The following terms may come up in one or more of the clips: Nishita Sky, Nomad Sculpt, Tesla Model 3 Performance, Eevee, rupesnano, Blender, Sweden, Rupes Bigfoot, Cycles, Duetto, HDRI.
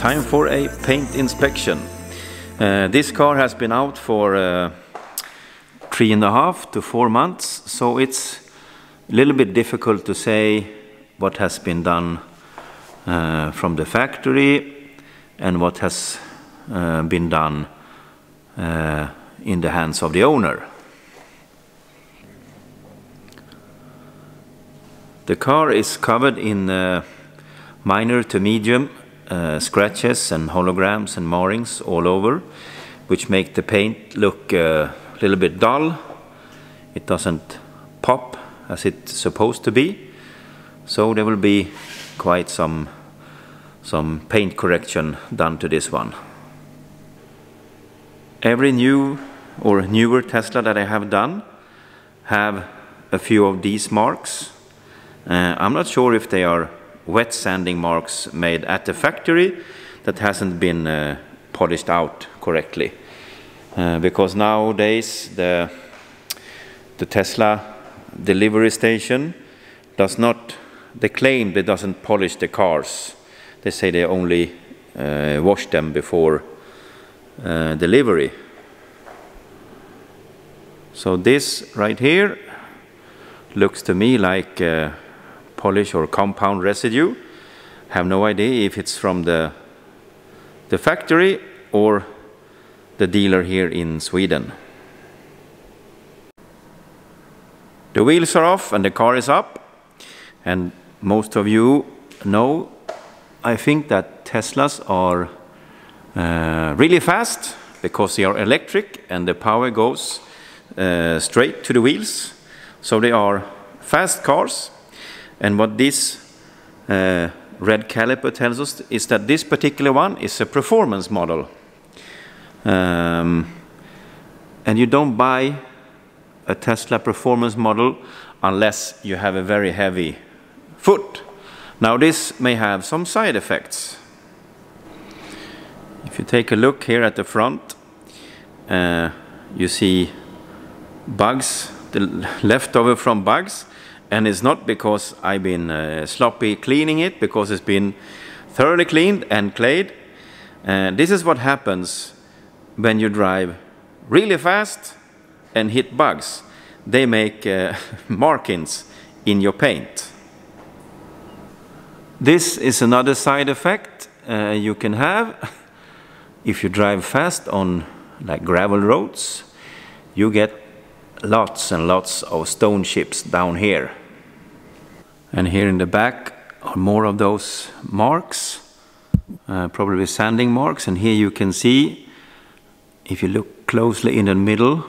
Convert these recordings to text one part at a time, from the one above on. Time for a paint inspection. This car has been out for 3.5 to 4 months, so it's a little bit difficult to say what has been done from the factory and what has been done in the hands of the owner. The car is covered in minor to medium scratches and holograms and marrings all over, which make the paint look a little bit dull. It doesn't pop as it's supposed to be, so there will be quite some paint correction done to this one. Every new or newer Tesla that I have done have a few of these marks. I'm not sure if they are wet sanding marks made at the factory that hasn't been polished out correctly, because nowadays the Tesla delivery station does not, they claim they doesn't polish the cars. They say they only wash them before delivery. So this right here looks to me like polish or compound residue. I have no idea if it's from the factory or the dealer here in Sweden. The wheels are off and the car is up, and most of you know, I think, that Teslas are really fast because they are electric and the power goes straight to the wheels, so they are fast cars. And what this red caliper tells us is that this particular one is a performance model, and you don't buy a Tesla performance model unless you have a very heavy foot. Now this may have some side effects. If you take a look here at the front, you see bugs, the leftover from bugs, and it's not because I've been sloppy cleaning it, because it's been thoroughly cleaned and clayed. This is what happens when you drive really fast and hit bugs. They make markings in your paint. This is another side effect you can have. If you drive fast on like gravel roads, you get lots and lots of stone chips down here. And here in the back are more of those marks, probably sanding marks. And here you can see, if you look closely in the middle,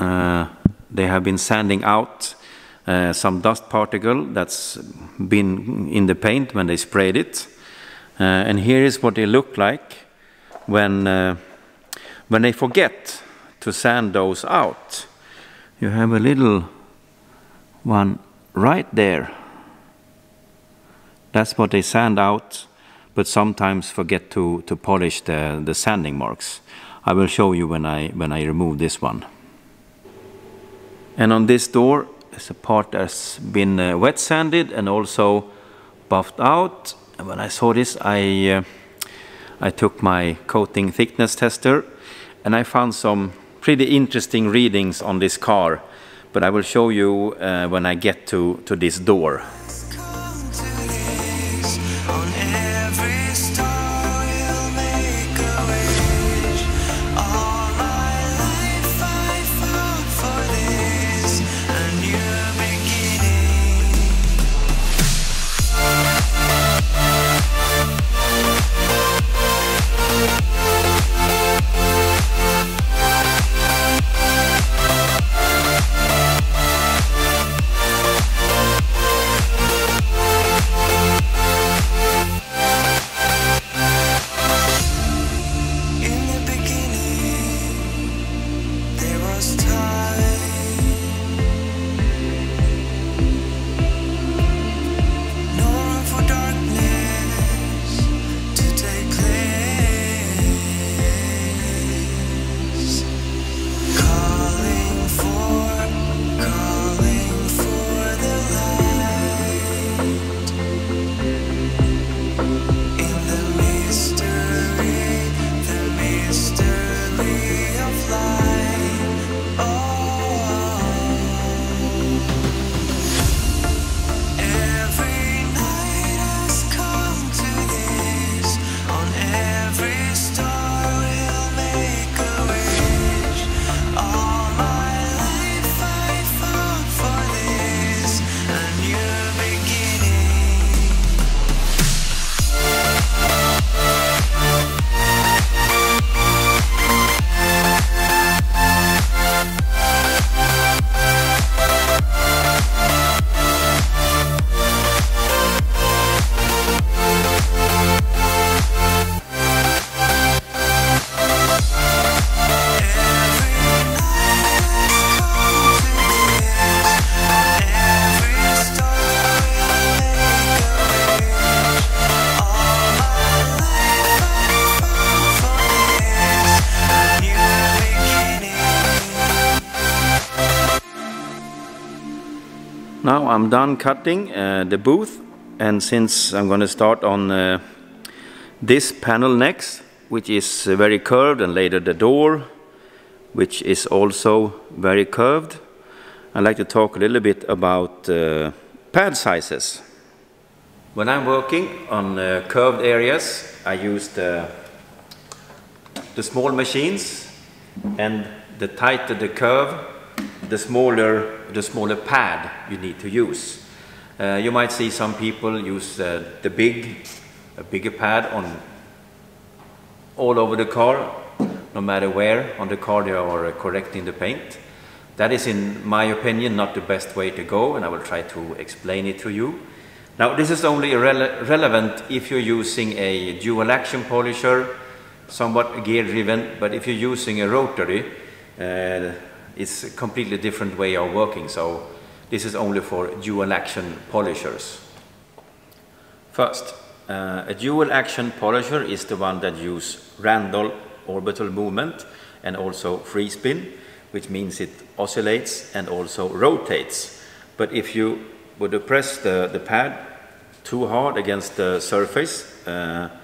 they have been sanding out some dust particle that's been in the paint when they sprayed it. And here is what they look like when they forget to sand those out. You have a little one right there. That's what they sand out, but sometimes forget to polish the sanding marks. I will show you when I remove this one. And on this door is a part that's been wet sanded and also buffed out. And when I saw this, I took my coating thickness tester, and I found some pretty interesting readings on this car, but I will show you when I get to this door. Now I'm done cutting the booth, and since I'm going to start on this panel next, which is very curved, and later the door, which is also very curved, I'd like to talk a little bit about pad sizes. When I'm working on curved areas, I use the small machines, and the tighter the curve, the smaller pad you need to use. You might see some people use a bigger pad on all over the car, no matter where on the car they are correcting the paint. That is, in my opinion, not the best way to go, and I will try to explain it to you. Now, this is only relevant if you're using a dual action polisher, somewhat gear driven, but if you're using a rotary, it's a completely different way of working, so this is only for dual action polishers. First, a dual action polisher is the one that uses radial orbital movement and also free spin, which means it oscillates and also rotates. But if you would press the pad too hard against the surface, the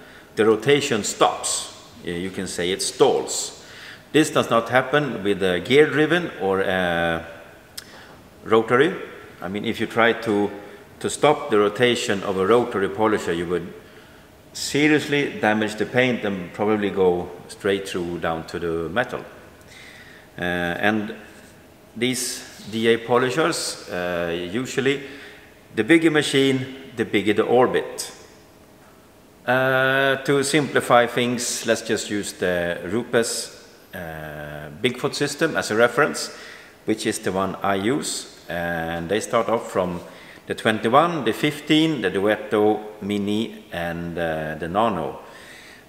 rotation stops. You can say it stalls. This does not happen with a gear-driven or a rotary. I mean, if you try to stop the rotation of a rotary polisher, you would seriously damage the paint and probably go straight through down to the metal. And these DA polishers, usually, the bigger machine, the bigger the orbit. To simplify things, let's just use the Rupes Bigfoot system as a reference, which is the one I use, and they start off from the 21, the 15, the Duetto, Mini, and the Nano.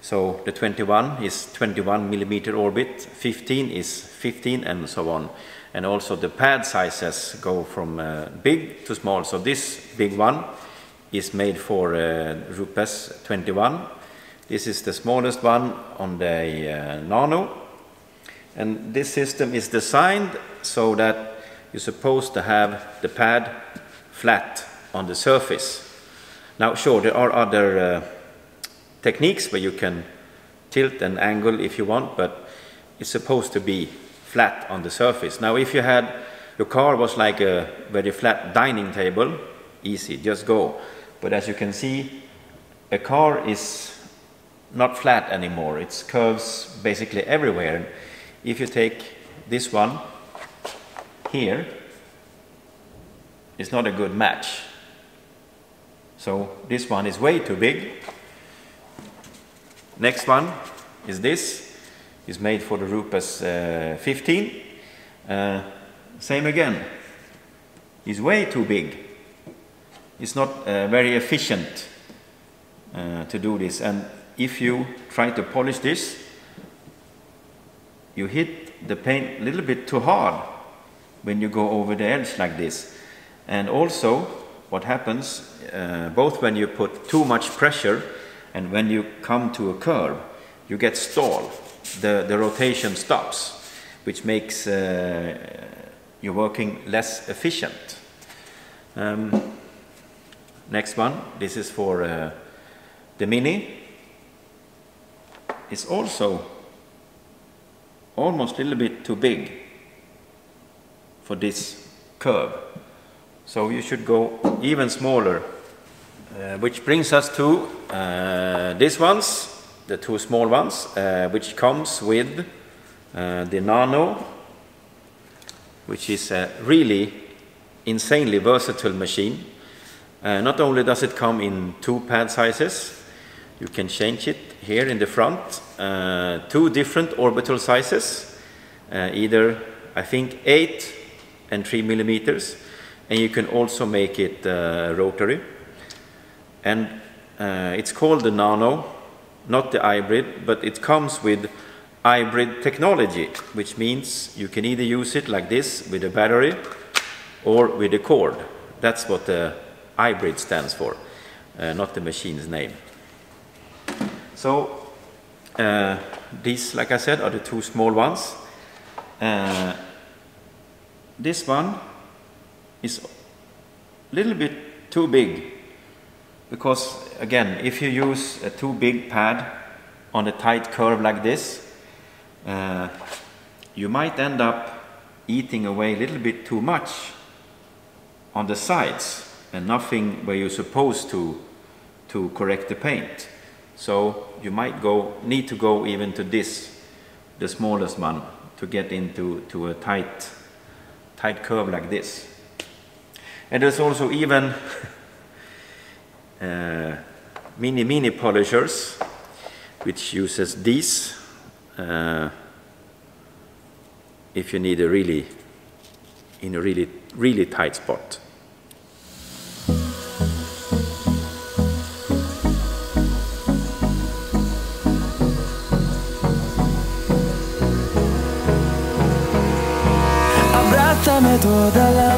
So the 21 is 21 millimeter orbit, 15 is 15, and so on. And also the pad sizes go from big to small. So this big one is made for Rupes 21. This is the smallest one on the Nano. And this system is designed so that you're supposed to have the pad flat on the surface. Now, sure, there are other techniques where you can tilt and angle if you want, but it's supposed to be flat on the surface. Now, if you had your car was like a very flat dining table, easy, just go. But as you can see, a car is not flat anymore. It's curves basically everywhere. If you take this one here, it's not a good match. So this one is way too big. Next one is this. It's made for the Rupes 15. Same again. It's way too big. It's not very efficient to do this. And if you try to polish this, you hit the paint a little bit too hard when you go over the edge like this. And also what happens, both when you put too much pressure and when you come to a curve, you get stalled. The rotation stops, which makes your working less efficient. Next one, this is for the Mini. It's also almost a little bit too big for this curve. So you should go even smaller, which brings us to these ones, the two small ones, which comes with the Nano, which is a really insanely versatile machine. Not only does it come in two pad sizes, you can change it here in the front, two different orbital sizes, either I think 8 and 3 millimeters, and you can also make it rotary. And it's called the Nano, not the hybrid, but it comes with hybrid technology, which means you can either use it like this with a battery or with a cord. That's what the hybrid stands for, not the machine's name. So these, like I said, are the two small ones. This one is a little bit too big, because again, if you use a too big pad on a tight curve like this, you might end up eating away a little bit too much on the sides and nothing where you're supposed to correct the paint. So you might need to go even to this, the smallest one, to get into a tight curve like this. And there's also even mini polishers, which uses these if you need a really tight spot. Abrázame toda la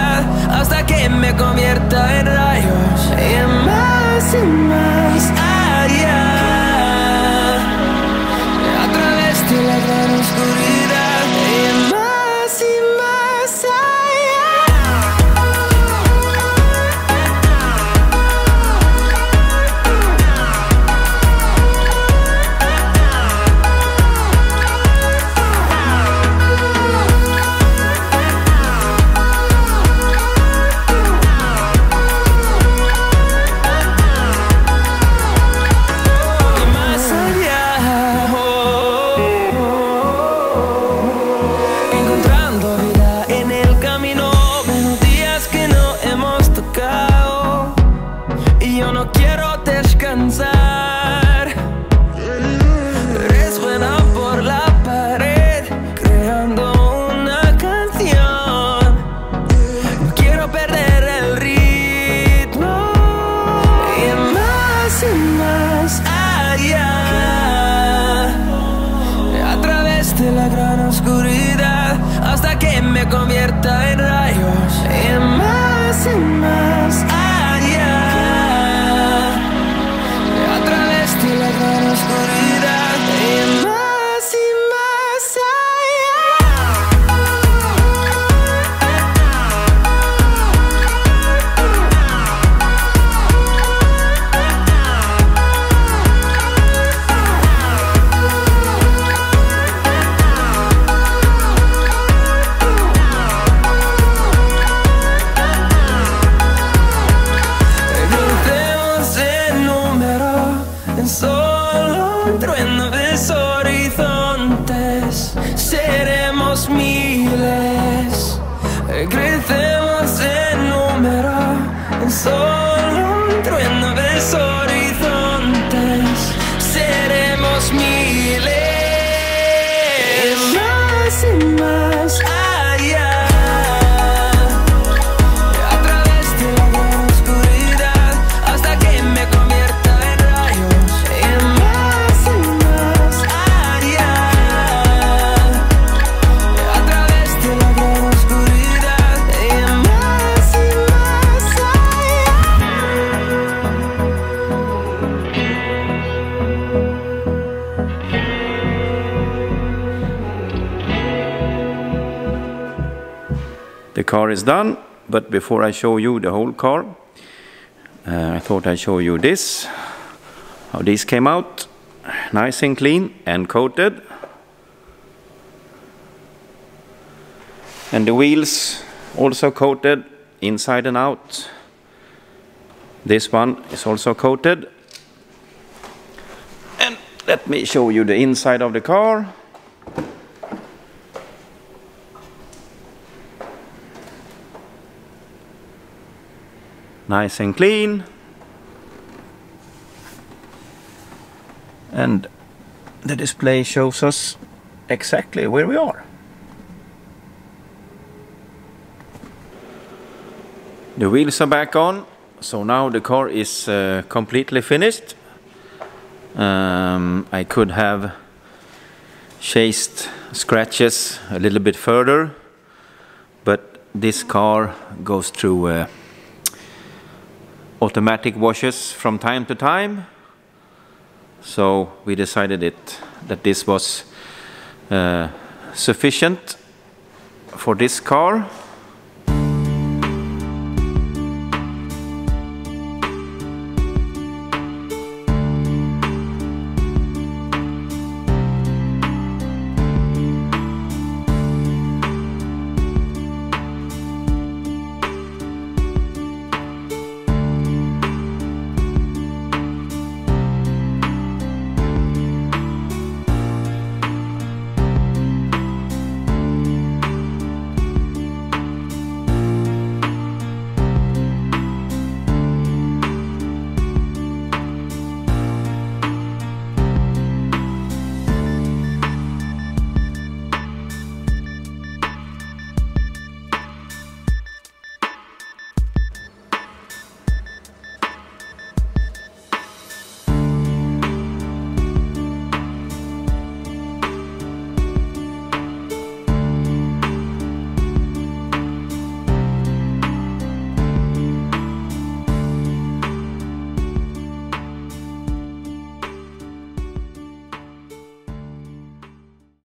hasta que me convierta en rayos. Y más allá, a través de la gran oscuridad. The car is done, but before I show you the whole car, I thought I'd show you this, how these came out, nice and clean and coated. And the wheels also coated inside and out. This one is also coated. And let me show you the inside of the car. Nice and clean. And the display shows us exactly where we are. The wheels are back on, so now the car is completely finished. I could have chased scratches a little bit further, but this car goes through automatic washes from time to time, so we decided that this was sufficient for this car.